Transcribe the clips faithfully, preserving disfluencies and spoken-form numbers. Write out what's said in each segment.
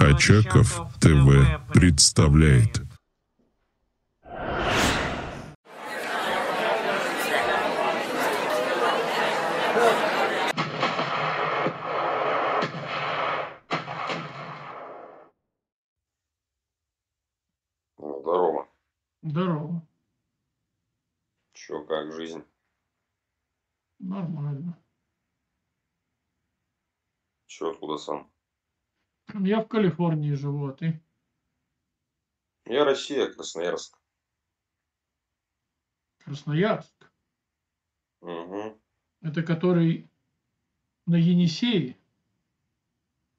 Очаков ТВ представляет. Ну, здорово. Здорово. Чё, как жизнь? Нормально. Чё, откуда сам? Я в Калифорнии живу, а ты? Я Россия, Красноярск. Красноярск? Угу. Это который на Енисее?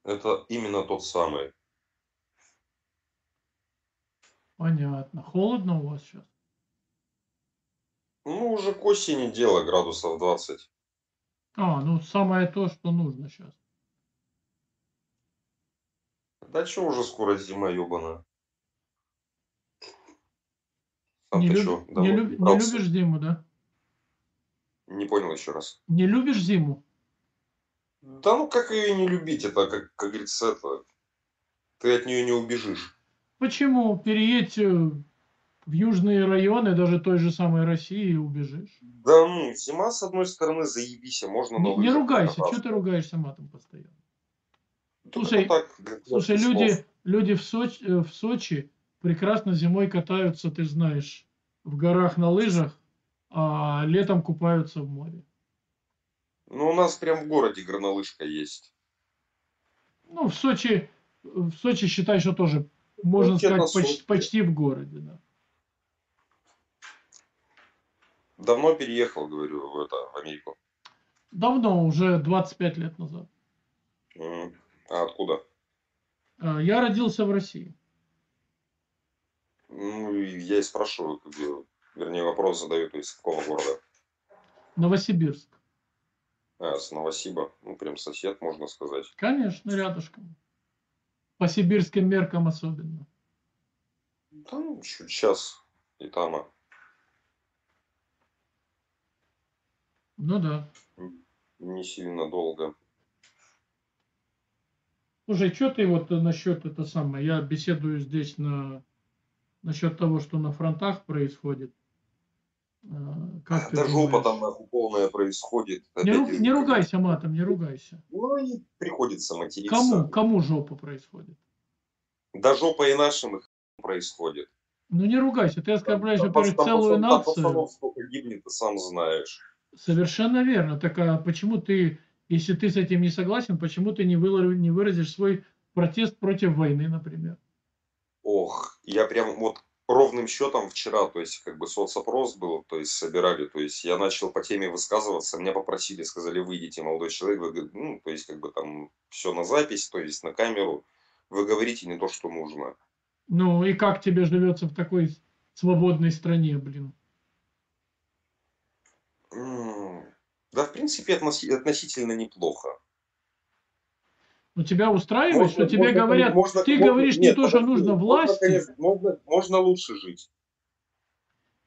Это именно тот самый. Понятно. Холодно у вас сейчас? Ну, уже к осени дело, градусов двадцать. А, ну самое то, что нужно сейчас. Да чё уже скоро зима, ёбаная. Не, люб... чё, не, люб... не любишь зиму, да? Не понял еще раз. Не любишь зиму? Да ну как ее не любить, это как, как говорится, это... ты от нее не убежишь. Почему? Переедь в южные районы, даже той же самой России, и убежишь. Да ну, зима с одной стороны заебись, а можно... Не, не ругайся, чё ты ругаешься матом постоянно? Слушай, так, слушай люди, люди в Сочи, в Сочи прекрасно зимой катаются, ты знаешь, в горах на лыжах, а летом купаются в море. Ну, у нас прям в городе горнолыжка есть. Ну, в Сочи, в Сочи считай, что тоже, можно ну, сказать, почти, почти в городе. Да. Давно переехал, говорю, в, это, в Америку? Давно, уже двадцать пять лет назад. Mm. А откуда? Я родился в России. Ну, я и спрашиваю, как бы, вернее, вопрос задаю, то есть, с какого города? Новосибирск. А, с Новосиба. Ну, прям сосед, можно сказать. Конечно, рядышком. По сибирским меркам особенно. Да, ну, чуть сейчас и там. А... Ну, да. Не сильно долго. Слушай, что ты вот насчет это самое, я беседую здесь на насчет того, что на фронтах происходит. Как даже опытом нахуй полное происходит. Не, ру, не ругайся матом, не ругайся. Ну и приходится материться. Кому, кому жопа происходит? Да жопа и нашим их происходит. Ну не ругайся, ты оскорбляешь, во-первых, целую нацию. Пацанов сколько гибнет, ты сам знаешь. Совершенно верно. Так а почему ты... Если ты с этим не согласен, почему ты не выразишь свой протест против войны, например? Ох, я прям вот ровным счетом вчера, то есть как бы соцопрос был, то есть собирали, то есть я начал по теме высказываться, меня попросили, сказали, выйдите, молодой человек, вы, ну, то есть как бы там все на запись, то есть на камеру, вы говорите не то, что нужно. Ну и как тебе живется в такой свободной стране, блин? М-м-м. Да, в принципе, относительно неплохо. Но тебя устраивает, можно, что тебе можно, говорят, можно, ты можно, говоришь нет, не то, что нужно власти? Конечно, можно, можно лучше жить.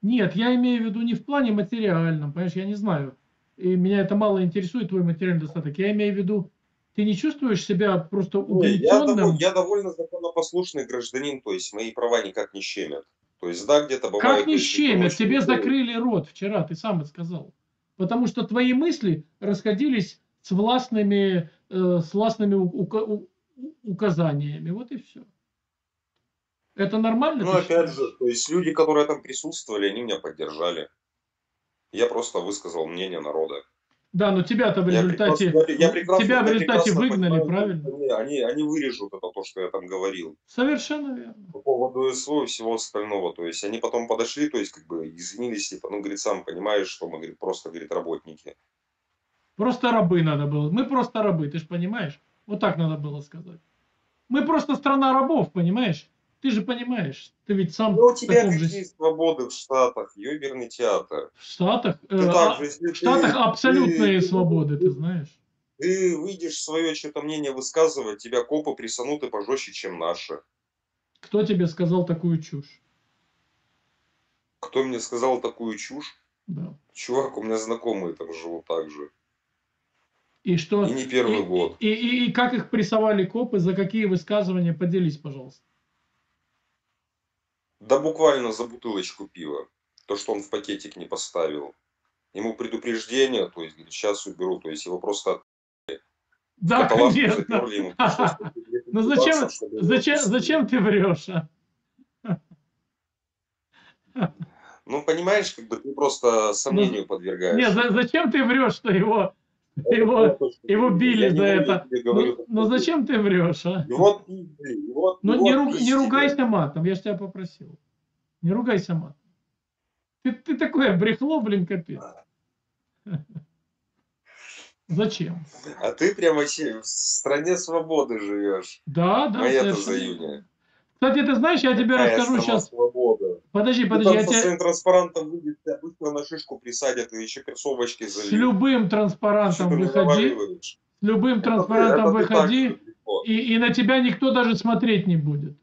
Нет, я имею в виду не в плане материальном, понимаешь, я не знаю. И меня это мало интересует, твой материальный достаток. Я имею в виду, ты не чувствуешь себя просто угнетенным? Я, я довольно законопослушный гражданин, то есть мои права никак не щемят. То есть, да, где-то бывает... Как не щемят? Тебе закрыли рот вчера, ты сам это сказал. Потому что твои мысли расходились с властными, э, с властными ука указаниями. Вот и все. Это нормально? Ну, опять же, то есть люди, которые там присутствовали, они меня поддержали. Я просто высказал мнение народа. Да, но тебя-то в результате, я прекрасно, тебя в результате выгнали, понимаю, правильно? Они, они вырежут это то, что я там говорил. Совершенно верно. По поводу СВО и всего остального. То есть они потом подошли, то есть как бы извинились, типа, ну, говорит, сам понимаешь, что мы, говорит, просто, говорит, работники. Просто рабы надо было. Мы просто рабы, ты же понимаешь? Вот так надо было сказать. Мы просто страна рабов, понимаешь? Ты же понимаешь, ты ведь сам... Ну, у тебя какие же... свободы в Штатах, ёберный театр. В Штатах? Э, а... же, в Штатах ты, абсолютные ты, свободы, ты, ты знаешь. Ты выйдешь свое что-то мнение высказывать, тебя копы присанут и пожестче, чем наши. Кто тебе сказал такую чушь? Кто мне сказал такую чушь? Да. Чувак, у меня знакомые там живут так же. И, что, и не первый и, год. И, и, и как их прессовали копы, за какие высказывания, поделись, пожалуйста. Да буквально за бутылочку пива. То, что он в пакетик не поставил. Ему предупреждение, то есть сейчас уберу, то есть его просто... Да, конечно. Ему, ну зачем, зачем, зачем ты врешь? Ну понимаешь, как бы ты просто сомнению подвергаешь. Нет, за, зачем ты врешь, что его... Его, его били за это. Ну, но зачем ты врешь, а? Вот, вот, ну, вот, не, ру, не ругайся матом, я же тебя попросил. Не ругайся матом. Ты, ты такое брехло, блин, капец. А. Зачем? А ты прям вообще в стране свободы живешь. Да, да. Моя-то заюня. Кстати, ты знаешь, я тебе Какая расскажу сейчас... Свобода. Подожди, подожди. Ты там я со тебя... своим транспарантом выйдет, тебя быстро на шишку присадят и еще кроссовочки зальют. С любым транспарантом выходи, с любым это транспарантом ты, выходи, так, и, и на тебя никто даже смотреть не будет.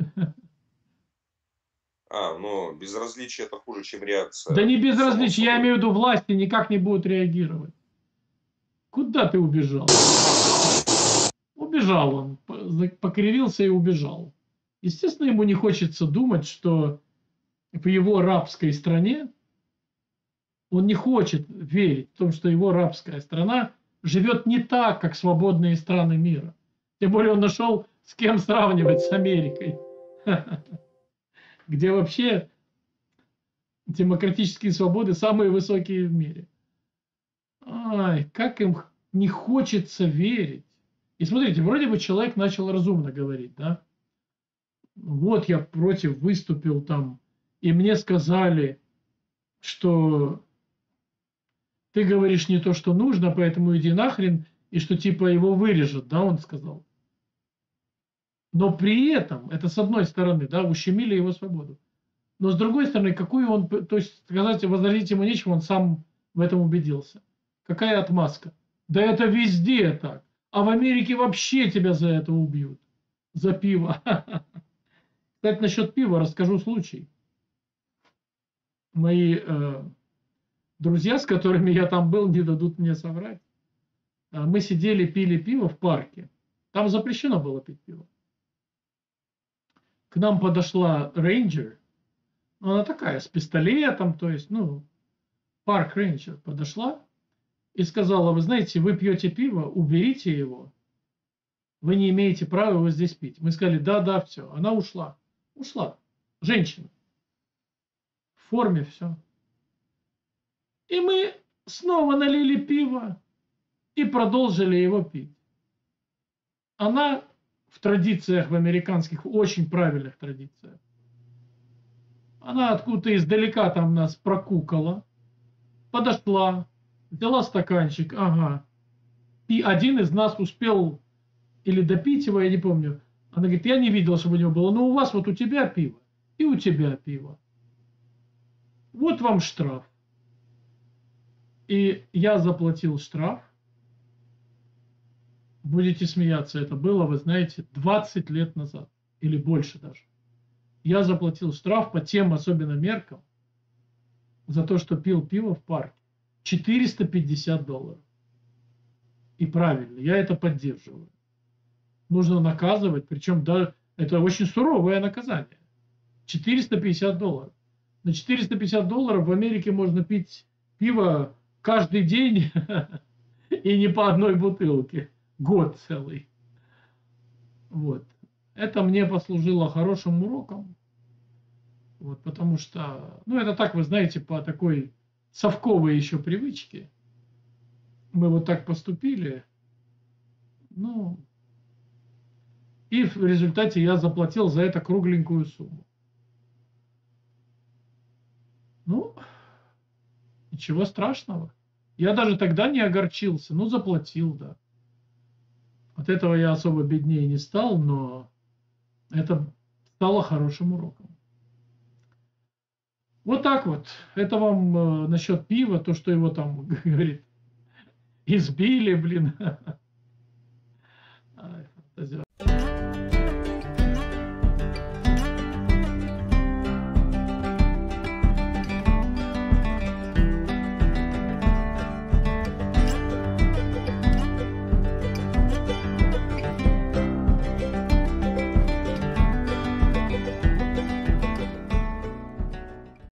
А, ну, безразличие это хуже, чем реакция. Да не безразличие, я имею в виду власти никак не будут реагировать. Куда ты убежал? Убежал он, покривился и убежал. Естественно, ему не хочется думать, что в его рабской стране, он не хочет верить в том, что его рабская страна живет не так, как свободные страны мира. Тем более он нашел, с кем сравнивать, с Америкой, где вообще демократические свободы самые высокие в мире. Ай, как им не хочется верить. И смотрите, вроде бы человек начал разумно говорить, да? Вот я против выступил там, и мне сказали, что ты говоришь не то, что нужно, поэтому иди нахрен, и что типа его вырежут, да, он сказал. Но при этом, это с одной стороны, да, ущемили его свободу. Но с другой стороны, какую он, то есть сказать, возразить ему нечего, он сам в этом убедился. Какая отмазка? Да это везде так. А в Америке вообще тебя за это убьют. За пиво. Кстати, насчет пива расскажу случай. Мои э, друзья, с которыми я там был, не дадут мне соврать. Мы сидели, пили пиво в парке. Там запрещено было пить пиво. К нам подошла рейнджер. Она такая, с пистолетом, то есть, ну, парк-рейнджер подошла и сказала, вы знаете, вы пьете пиво, уберите его. Вы не имеете права его здесь пить. Мы сказали, да, да, все. Она ушла. Ушла. Женщина. В форме все. И мы снова налили пиво и продолжили его пить. Она в традициях, в американских, очень правильных традициях. Она откуда-то издалека там нас прокукала, подошла, взяла стаканчик, ага. И один из нас успел или допить его, я не помню. Она говорит, я не видела, чтобы у него было. Но у вас вот у тебя пиво, и у тебя пиво. Вот вам штраф. И я заплатил штраф. Будете смеяться, это было, вы знаете, двадцать лет назад. Или больше даже. Я заплатил штраф по тем особенно меркам за то, что пил пиво в парке. четыреста пятьдесят долларов. И правильно, я это поддерживаю. Нужно наказывать, причем да, это очень суровое наказание. четыреста пятьдесят долларов. На четыреста пятьдесят долларов в Америке можно пить пиво каждый день и не по одной бутылке. Год целый. Вот. Это мне послужило хорошим уроком. Вот, потому что, ну это так, вы знаете, по такой совковой еще привычке. Мы вот так поступили. Ну... И в результате я заплатил за это кругленькую сумму. Ну, ничего страшного. Я даже тогда не огорчился. Ну, заплатил, да. От этого я особо беднее не стал, но это стало хорошим уроком. Вот так вот. Это вам насчет пива, то, что его там, говорит, избили, блин.